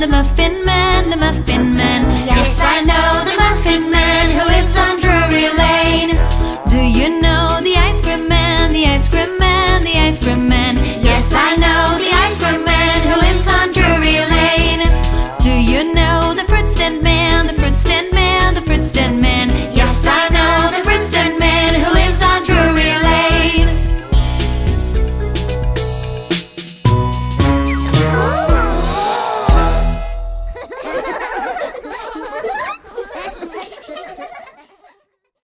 the muffin